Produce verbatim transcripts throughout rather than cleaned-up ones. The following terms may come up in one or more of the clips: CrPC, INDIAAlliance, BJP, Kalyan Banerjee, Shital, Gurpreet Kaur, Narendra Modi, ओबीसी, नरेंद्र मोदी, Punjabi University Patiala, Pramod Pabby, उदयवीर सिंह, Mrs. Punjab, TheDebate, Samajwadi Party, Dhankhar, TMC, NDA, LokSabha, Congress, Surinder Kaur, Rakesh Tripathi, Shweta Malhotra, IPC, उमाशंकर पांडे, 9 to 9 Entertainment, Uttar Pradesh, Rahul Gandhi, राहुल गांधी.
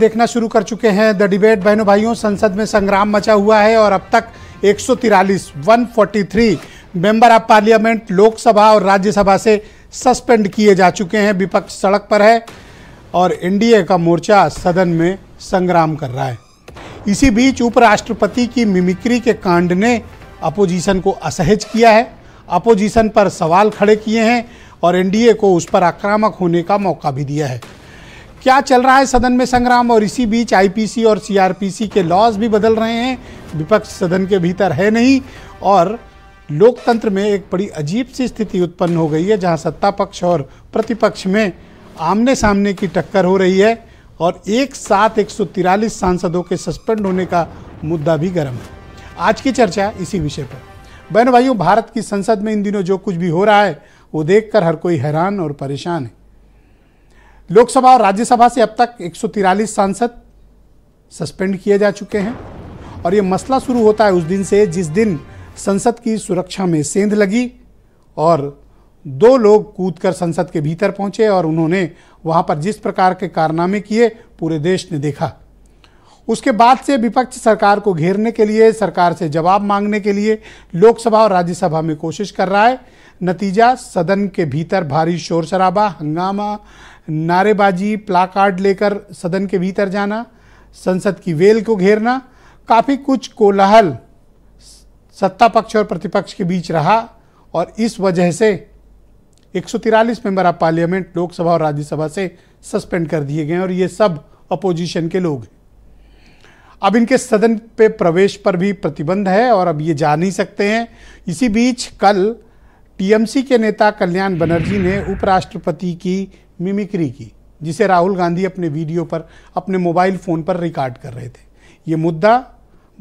देखना शुरू कर चुके हैं द डिबेट। बहनों भाइयों, संसद में संग्राम मचा हुआ है और अब तक एक सौ तिरालीस one forty three member of parliament Lok Sabha और राज्यसभा से सस्पेंड किए जा चुके हैं। विपक्ष सड़क पर है और एनडीए का मोर्चा सदन में संग्राम कर रहा है। इसी बीच उपराष्ट्रपति की मिमिक्री के कांड ने अपोजिशन को असहज किया है, अपोजिशन पर सवाल खड़े किए हैं और एनडीए को उस पर आक्रामक होने का मौका भी दिया है। क्या चल रहा है सदन में संग्राम, और इसी बीच आईपीसी और सीआरपीसी के लॉज भी बदल रहे हैं। विपक्ष सदन के भीतर है नहीं और लोकतंत्र में एक बड़ी अजीब सी स्थिति उत्पन्न हो गई है, जहां सत्ता पक्ष और प्रतिपक्ष में आमने सामने की टक्कर हो रही है और एक साथ एक सौ तिरालीस सांसदों के सस्पेंड होने का मुद्दा भी गर्म है। आज की चर्चा इसी विषय पर। बहनों भाइयों, भारत की संसद में इन दिनों जो कुछ भी हो रहा है वो देखकर हर कोई हैरान और परेशान है। लोकसभा और राज्यसभा से अब तक एक सौ तिरालीस सांसद सस्पेंड किए जा चुके हैं और ये मसला शुरू होता है उस दिन से जिस दिन संसद की सुरक्षा में सेंध लगी और दो लोग कूदकर संसद के भीतर पहुंचे और उन्होंने वहां पर जिस प्रकार के कारनामे किए पूरे देश ने देखा। उसके बाद से विपक्ष सरकार को घेरने के लिए, सरकार से जवाब मांगने के लिए लोकसभा और राज्यसभा में कोशिश कर रहा है। नतीजा, सदन के भीतर भारी शोर शराबा, हंगामा, नारेबाजी, प्लाकार्ड लेकर सदन के भीतर जाना, संसद की वेल को घेरना, काफ़ी कुछ कोलाहल सत्ता पक्ष और प्रतिपक्ष के बीच रहा और इस वजह से एक सौ तिरालीस मेंबर ऑफ पार्लियामेंट लोकसभा और राज्यसभा से सस्पेंड कर दिए गए और ये सब अपोजिशन के लोग हैं। अब इनके सदन पे प्रवेश पर भी प्रतिबंध है और अब ये जा नहीं सकते हैं। इसी बीच कल टीएमसी के नेता कल्याण बनर्जी ने उपराष्ट्रपति की मिमिक्री की, जिसे राहुल गांधी अपने वीडियो पर अपने मोबाइल फ़ोन पर रिकॉर्ड कर रहे थे। ये मुद्दा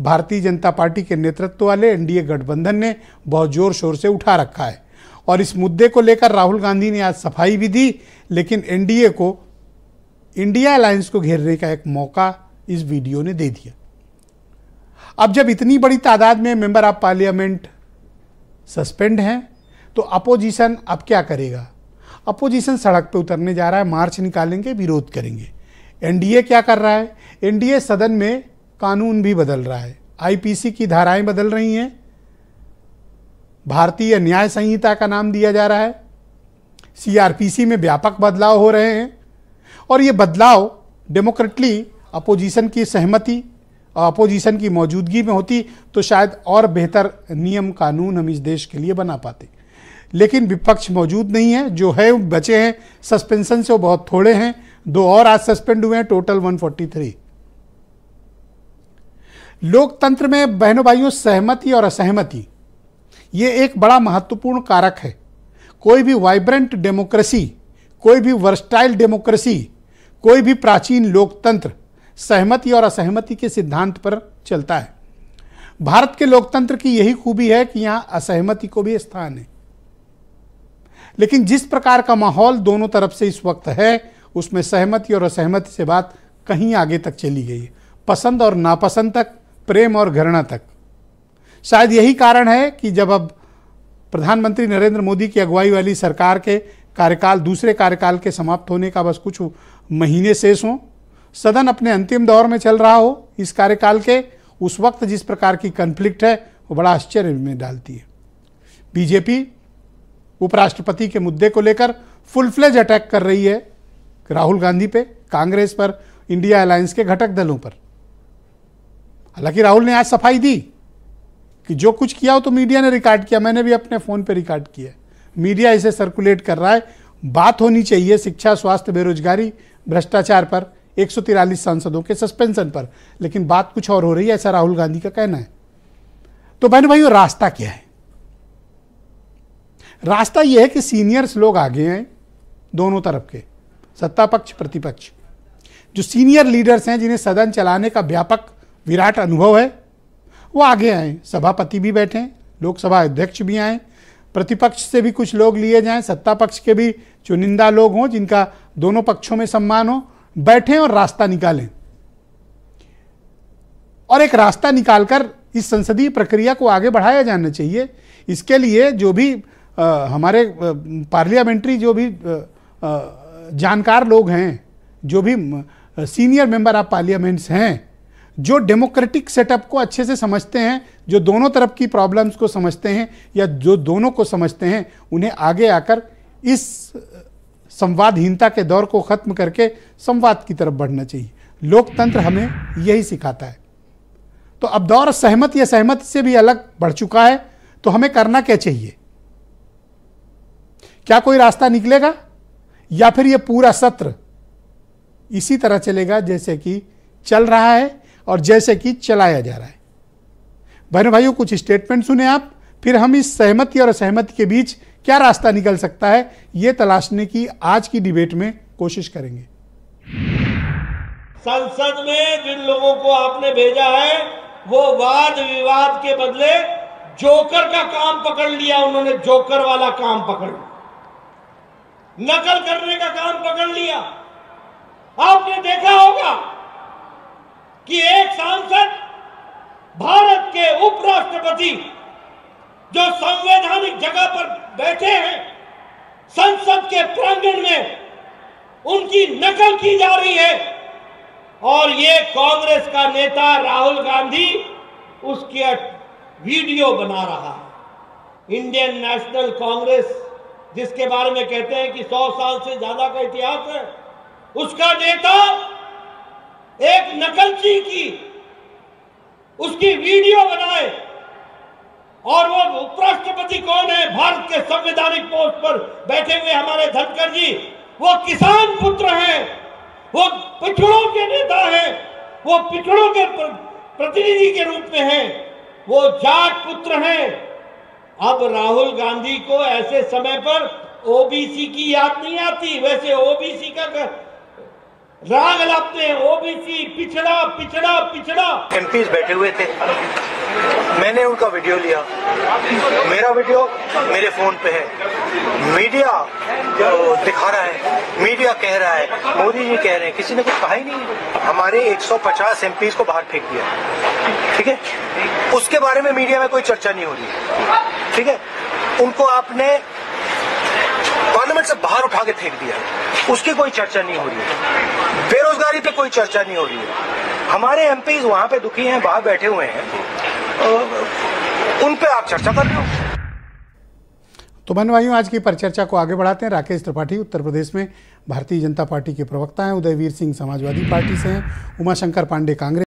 भारतीय जनता पार्टी के नेतृत्व वाले एनडीए गठबंधन ने बहुत ज़ोर शोर से उठा रखा है और इस मुद्दे को लेकर राहुल गांधी ने आज सफाई भी दी, लेकिन एनडीए को, इंडिया अलायंस को घेरने का एक मौका इस वीडियो ने दे दिया। अब जब इतनी बड़ी तादाद में मेंबर ऑफ पार्लियामेंट सस्पेंड हैं तो अपोजिशन अब क्या करेगा? अपोजिशन सड़क पर उतरने जा रहा है, मार्च निकालेंगे, विरोध करेंगे। एनडीए क्या कर रहा है? एनडीए सदन में कानून भी बदल रहा है, आईपीसी की धाराएं बदल रही हैं, भारतीय न्याय संहिता का नाम दिया जा रहा है, सीआरपीसी में व्यापक बदलाव हो रहे हैं और ये बदलाव डेमोक्रेटली अपोजिशन की सहमति, अपोजिशन की मौजूदगी में होती तो शायद और बेहतर नियम कानून हम इस देश के लिए बना पाते, लेकिन विपक्ष मौजूद नहीं है। जो है बचे हैं, सस्पेंशन से वो बहुत थोड़े हैं, दो और आज सस्पेंड हुए हैं, टोटल एक सौ तैंतालीस। लोकतंत्र में बहनों भाइयों सहमति और असहमति ये एक बड़ा महत्वपूर्ण कारक है। कोई भी वाइब्रेंट डेमोक्रेसी, कोई भी वर्सटाइल डेमोक्रेसी, कोई भी प्राचीन लोकतंत्र सहमति और असहमति के सिद्धांत पर चलता है। भारत के लोकतंत्र की यही खूबी है कि यहाँ असहमति को भी स्थान है, लेकिन जिस प्रकार का माहौल दोनों तरफ से इस वक्त है उसमें सहमति और असहमति से बात कहीं आगे तक चली गई है, पसंद और नापसंद तक, प्रेम और घृणा तक। शायद यही कारण है कि जब अब प्रधानमंत्री नरेंद्र मोदी की अगुवाई वाली सरकार के कार्यकाल, दूसरे कार्यकाल के समाप्त होने का बस कुछ महीने शेष हों, सदन अपने अंतिम दौर में चल रहा हो इस कार्यकाल के, उस वक्त जिस प्रकार की कन्फ्लिक्ट है वो बड़ा आश्चर्य में डालती है। बीजेपी उपराष्ट्रपति के मुद्दे को लेकर फुल फ्लेज अटैक कर रही है राहुल गांधी पे, कांग्रेस पर, इंडिया अलायंस के घटक दलों पर। हालांकि राहुल ने आज सफाई दी कि जो कुछ किया हो तो मीडिया ने रिकॉर्ड किया, मैंने भी अपने फ़ोन पे रिकॉर्ड किया, मीडिया इसे सर्कुलेट कर रहा है। बात होनी चाहिए शिक्षा, स्वास्थ्य, बेरोजगारी, भ्रष्टाचार पर, एक सौ तिरालीस सांसदों के सस्पेंशन पर, लेकिन बात कुछ और हो रही है, ऐसा राहुल गांधी का कहना है। तो बहनों भाइयों, रास्ता क्या है? रास्ता यह है कि सीनियर्स लोग आगे हैं दोनों तरफ के, सत्ता पक्ष प्रतिपक्ष, जो सीनियर लीडर्स हैं जिन्हें सदन चलाने का व्यापक विराट अनुभव है वो आगे आएँ, सभापति भी बैठें, लोकसभा अध्यक्ष भी आएँ, प्रतिपक्ष से भी कुछ लोग लिए जाएं, सत्ता पक्ष के भी चुनिंदा लोग हों जिनका दोनों पक्षों में सम्मान हो, बैठें और रास्ता निकालें और एक रास्ता निकालकर इस संसदीय प्रक्रिया को आगे बढ़ाया जाना चाहिए। इसके लिए जो भी आ, हमारे पार्लियामेंट्री जो भी आ, आ, जानकार लोग हैं, जो भी सीनियर मेंबर ऑफ पार्लियामेंट्स हैं जो डेमोक्रेटिक सेटअप को अच्छे से समझते हैं, जो दोनों तरफ की प्रॉब्लम्स को समझते हैं या जो दोनों को समझते हैं, उन्हें आगे आकर इस संवादहीनता के दौर को ख़त्म करके संवाद की तरफ बढ़ना चाहिए। लोकतंत्र हमें यही सिखाता है। तो अब दौर सहमत या सहमति से भी अलग बढ़ चुका है, तो हमें करना क्या चाहिए? क्या कोई रास्ता निकलेगा या फिर यह पूरा सत्र इसी तरह चलेगा जैसे कि चल रहा है और जैसे कि चलाया जा रहा है? बहनों भाइयों, कुछ स्टेटमेंट सुने आप, फिर हम इस सहमति और असहमति के बीच क्या रास्ता निकल सकता है ये तलाशने की आज की डिबेट में कोशिश करेंगे। संसद में जिन लोगों को आपने भेजा है वो वाद विवाद के बदले जोकर का काम पकड़ लिया, उन्होंने जोकर वाला काम पकड़ लिया, नकल करने का काम पकड़ लिया। आपने देखा होगा कि एक सांसद भारत के उपराष्ट्रपति जो संवैधानिक जगह पर बैठे हैं, संसद के प्रांगण में उनकी नकल की जा रही है और ये कांग्रेस का नेता राहुल गांधी उसके वीडियो बना रहा है। इंडियन नेशनल कांग्रेस जिसके बारे में कहते हैं कि सौ साल से ज्यादा का इतिहास है, उसका नेता एक नकलची की उसकी वीडियो बनाए और वो उपराष्ट्रपति कौन है, भारत के संवैधानिक पोस्ट पर बैठे हुए हमारे धनखड़ जी, वो किसान पुत्र हैं, वो पिछड़ों के नेता हैं, वो पिछड़ों के प्रतिनिधि के रूप में हैं, वो जाट पुत्र हैं। अब राहुल गांधी को ऐसे समय पर ओबीसी की याद नहीं आती। वैसे ओबीसी का कर, राग लापते हैं, ओबीसी पिछड़ा पिछड़ा पिछड़ा। एमपीज बैठे हुए थे, मैंने उनका वीडियो लिया, मेरा वीडियो मेरे फोन पे है। मीडिया दिखा रहा है, मीडिया कह रहा है, मोदी जी कह रहे हैं, किसी ने कुछ कहा ही नहीं। हमारे एक सौ पचास एमपीज को बाहर फेंक दिया, ठीक है, उसके बारे में मीडिया में कोई चर्चा नहीं हो रही है, ठीक है। उनको आपने पार्लियामेंट से बाहर उठा के फेंक दिया, उसकी कोई चर्चा नहीं हो रही है। बेरोजगारी पे कोई चर्चा नहीं हो रही है। हमारे एमपीज वहां पे दुखी हैं, बाहर बैठे हुए हैं, उन पे आप चर्चा कर रहे हो। तो बहन भाइयों, आज की परिचर्चा को आगे बढ़ाते हैं। राकेश त्रिपाठी उत्तर प्रदेश में भारतीय जनता पार्टी के प्रवक्ता हैं, उदयवीर सिंह समाजवादी पार्टी से हैं, उमाशंकर पांडे कांग्रेस